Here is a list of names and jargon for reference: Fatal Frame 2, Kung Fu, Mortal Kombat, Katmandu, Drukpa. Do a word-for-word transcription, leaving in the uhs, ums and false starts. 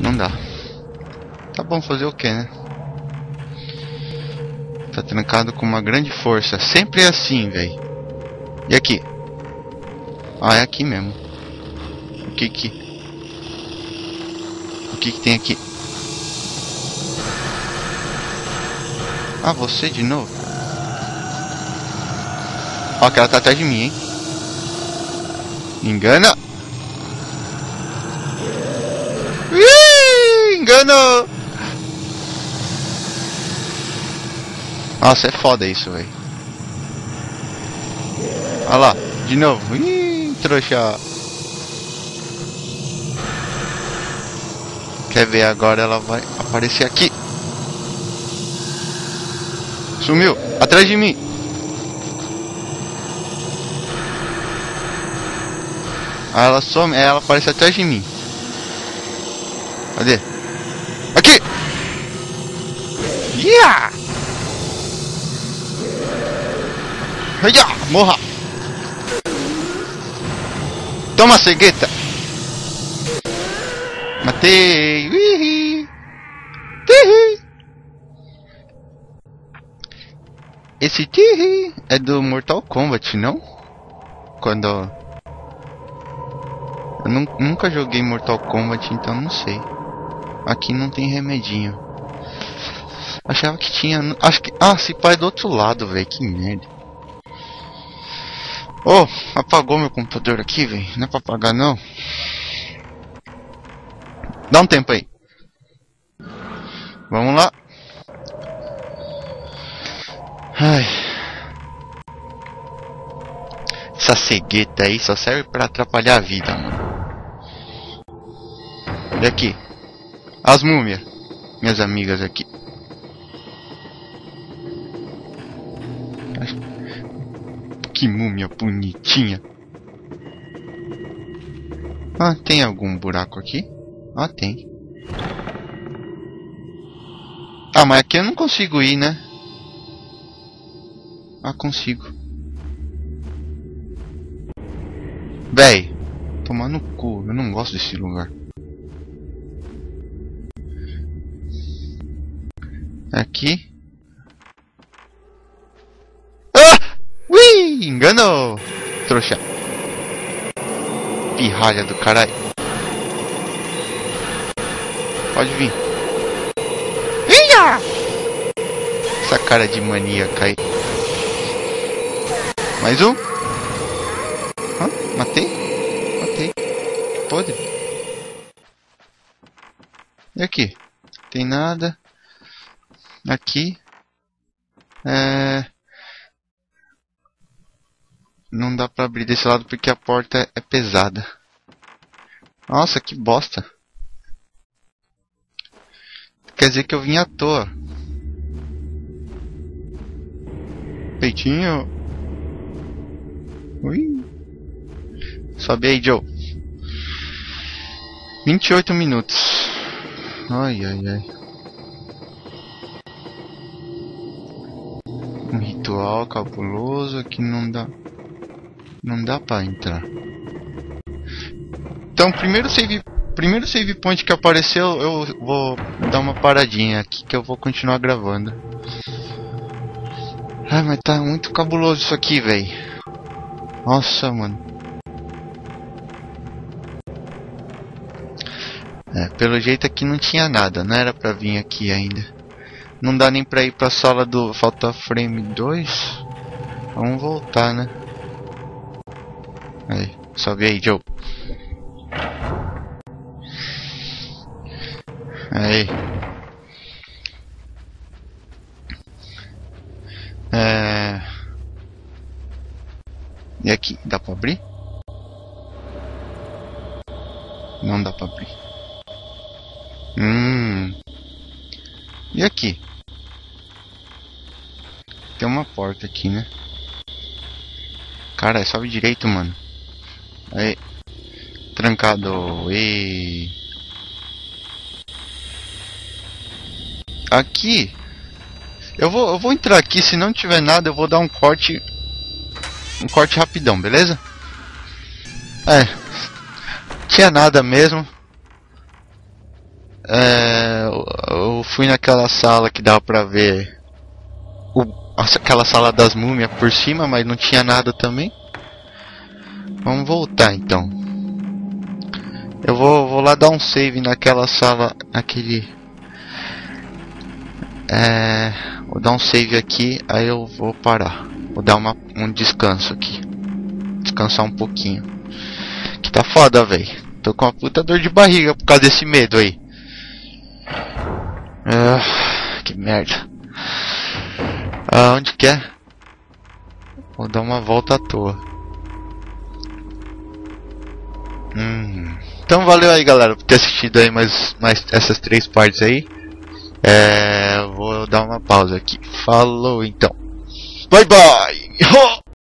Não dá. Tá bom, fazer o que, né? Tá trancado com uma grande força. Sempre é assim, velho. E aqui? Ah, é aqui mesmo. O que que... O que que tem aqui? Ah, você de novo? Ó, aquela tá atrás de mim, hein? Me engana! Engano! Nossa, é foda isso, velho. Olha lá, de novo. Ih, trouxa. Quer ver agora? Ela vai aparecer aqui. Sumiu, atrás de mim. Aí ela some, ela aparece atrás de mim. Cadê? Aqui! Yeah! Yeah! Morra! Toma, cegueta! Matei! Uihi! Tihi! Esse tihi é do Mortal Kombat, não? Quando... Eu nunca joguei Mortal Kombat, então não sei. Aqui não tem remedinho. Achava que tinha... Acho que... Ah, esse pai é do outro lado, velho. Que merda. Oh, apagou meu computador aqui, velho. Não é pra apagar, não. Dá um tempo aí. Vamos lá. Ai. Essa cegueta aí só serve pra atrapalhar a vida, mano. E aqui? As múmias. Minhas amigas aqui. Que múmia bonitinha. Ah, tem algum buraco aqui? Ah, tem. Ah, mas aqui eu não consigo ir, né? Ah, consigo. Véi. Tomar no cu. Eu não gosto desse lugar. Aqui. Ah! Ui! Enganou! Trouxa. Pirralha do caralho. Pode vir. Ia! Essa cara de maníaca aí. Mais um. Hã? Matei? Matei. Podre. E aqui? Tem nada. Aqui é... não dá pra abrir desse lado porque a porta é pesada. Nossa, que bosta. Quer dizer que eu vim à toa. Peitinho. Ui. Sobe aí, Joe. vinte e oito minutos. Ai, ai, ai. Um ritual cabuloso que não dá, não dá para entrar. Então, primeiro save, primeiro save point que apareceu, eu vou dar uma paradinha aqui que eu vou continuar gravando. Ah, mas tá muito cabuloso isso aqui, velho. Nossa, mano. É, pelo jeito aqui não tinha nada, não era para vir aqui ainda. Não dá nem pra ir pra sala do Fatal Frame dois. Vamos voltar, né? Aí, sobe aí, Joe. Aí. É... E aqui, dá pra abrir? Não dá pra abrir. Hum. E aqui? Tem uma porta aqui, né? Cara, sobe direito, mano. Aí. Trancado. E... Aqui. Eu vou, eu vou entrar aqui. Se não tiver nada, eu vou dar um corte. Um corte rapidão, beleza? É. Tinha nada mesmo. É, eu fui naquela sala que dava pra ver o, aquela sala das múmias por cima, mas não tinha nada também. Vamos voltar então. Eu vou, vou lá dar um save naquela sala, aquele... É, vou dar um save aqui, aí eu vou parar. Vou dar uma, um descanso aqui. Descansar um pouquinho. Que tá foda, velho. Tô com uma puta dor de barriga por causa desse medo aí. Uh, que merda. Ah, onde que é? Vou dar uma volta à toa. Hum. Então valeu aí, galera, por ter assistido aí mais, mais essas três partes aí. É, vou dar uma pausa aqui. Falou então. Bye bye!